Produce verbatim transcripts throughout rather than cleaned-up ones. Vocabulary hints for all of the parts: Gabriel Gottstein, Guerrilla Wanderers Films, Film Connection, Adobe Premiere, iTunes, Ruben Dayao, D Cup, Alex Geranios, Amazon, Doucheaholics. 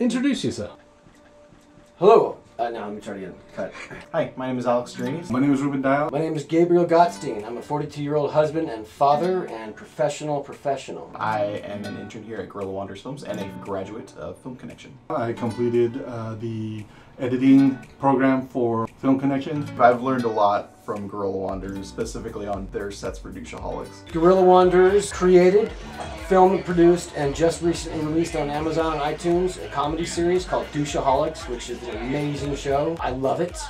Introduce yourself. Hello. Uh, no, let me try it again. Cut. Hi, my name is Alex Geranios. My name is Ruben Dayao. My name is Gabriel Gottstein. I'm a forty-two-year-old husband and father and professional professional. I am an intern here at Guerrilla Wanderers Films and a graduate of Film Connection. I completed uh, the editing program for Film Connection. I've learned a lot from Guerrilla Wanderers, specifically on their sets for Doucheaholics. Guerrilla Wanderers created, filmed, produced, and just recently released on Amazon and iTunes a comedy series called Doucheaholics, which is an amazing show. I love it.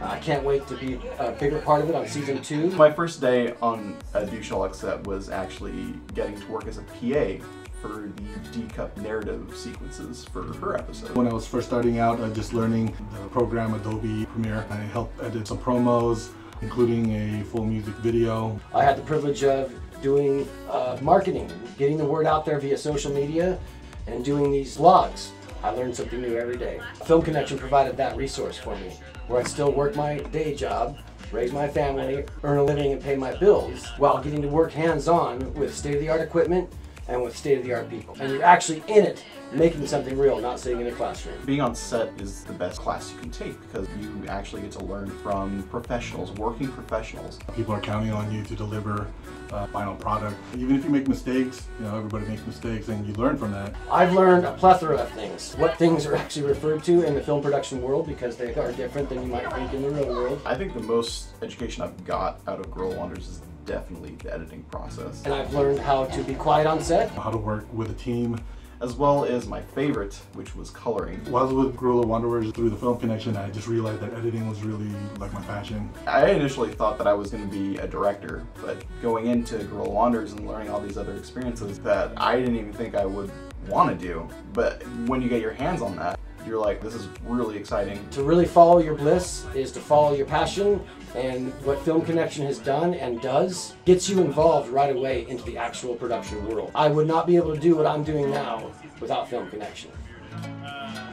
I can't wait to be a bigger part of it on season two. My first day on a Doucheaholics set was actually getting to work as a P A for the D Cup narrative sequences for her episode. When I was first starting out, I was just learning the program Adobe Premiere. I helped edit some promos, including a full music video. I had the privilege of doing uh, marketing, getting the word out there via social media, and doing these vlogs. I learned something new every day. Film Connection provided that resource for me, where I still work my day job, raise my family, earn a living and pay my bills, while getting to work hands-on with state-of-the-art equipment, and with state-of-the-art people. And you're actually in it, making something real, not sitting in a classroom. Being on set is the best class you can take because you actually get to learn from professionals, working professionals. People are counting on you to deliver a final product. Even if you make mistakes, you know, everybody makes mistakes and you learn from that. I've learned a plethora of things. What things are actually referred to in the film production world because they are different than you might think in the real world. I think the most education I've got out of Guerrilla Wanderers is definitely the editing process. And I've learned how to be quiet on set. How to work with a team. As well as my favorite, which was coloring. While I was with Guerrilla Wanderers through the Film Connection, I just realized that editing was really like my passion. I initially thought that I was going to be a director, but going into Guerrilla Wanderers and learning all these other experiences that I didn't even think I would want to do. But when you get your hands on that, you're like, this is really exciting. To really follow your bliss is to follow your passion, and what Film Connection has done and does gets you involved right away into the actual production world. I would not be able to do what I'm doing now without Film Connection.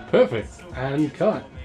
Perfect. And cut.